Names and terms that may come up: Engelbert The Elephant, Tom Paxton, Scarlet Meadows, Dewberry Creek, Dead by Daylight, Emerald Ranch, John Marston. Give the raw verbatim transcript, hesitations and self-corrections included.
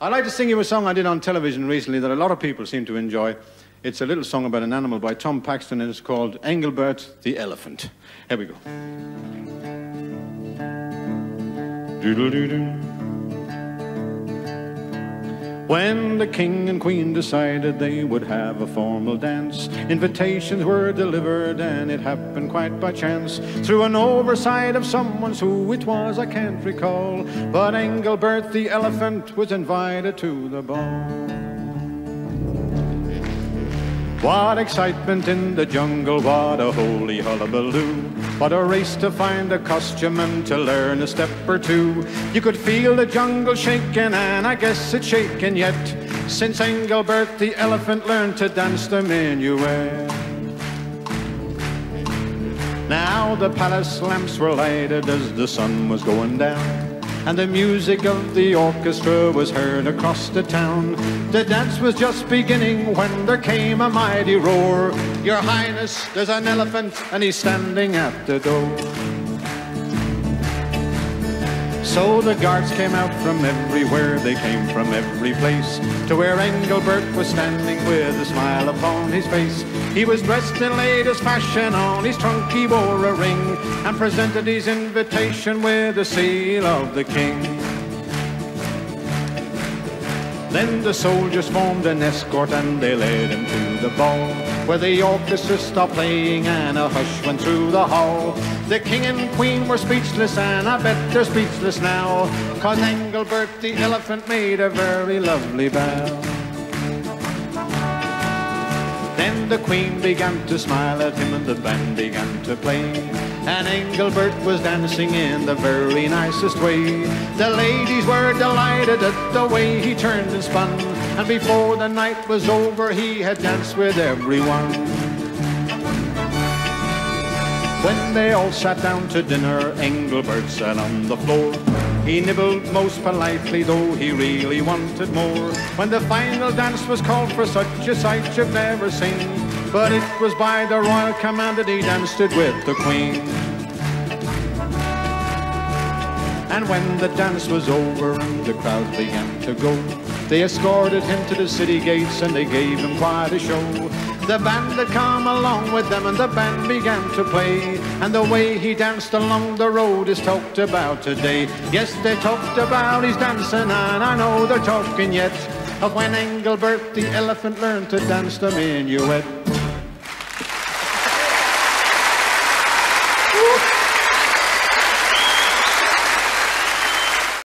I'd like to sing you a song I did on television recently that a lot of people seem to enjoy. It's a little song about an animal by Tom Paxton, and it's called Engelbert the Elephant. Here we go. Doodle-doo-doo. When the king and queen decided they would have a formal dance, invitations were delivered, and it happened quite by chance, through an oversight of someone's, who it was I can't recall, but Engelbert the elephant was invited to the ball. What excitement in the jungle, what a holy hullabaloo. What a race to find a costume and to learn a step or two. You could feel the jungle shaking, and I guess it's shaking yet, since Engelbert the elephant learned to dance the minuet. Now the palace lamps were lighted as the sun was going down, and the music of the orchestra was heard across the town. The dance was just beginning when there came a mighty roar. Your Highness, there's an elephant, and he's standing at the door. So the guards came out from everywhere, they came from every place, to where Engelbert was standing with a smile upon his face. He was dressed in latest fashion, on his trunk he wore a ring, and presented his invitation with the seal of the king. Then the soldiers formed an escort, and they led him to the ball, where the orchestra stopped playing and a hush went through the hall. The king and queen were speechless, and I bet they're speechless now, 'cause Engelbert the elephant made a very lovely bow. Then the queen began to smile at him, and the band began to play, and Engelbert was dancing in the very nicest way. The ladies were delighted at the way he turned and spun, and before the night was over he had danced with everyone. When they all sat down to dinner, Engelbert sat on the floor. He nibbled most politely, though he really wanted more. When the final dance was called for, such a sight you've never seen, but it was by the royal command that he danced it with the queen. And when the dance was over and the crowd began to go, they escorted him to the city gates, and they gave him quite a show. The band had come along with them, and the band began to play, and the way he danced along the road is talked about today. Yes, they talked about his dancing, and I know they're talking yet of when Engelbert the elephant learned to dance the minuet.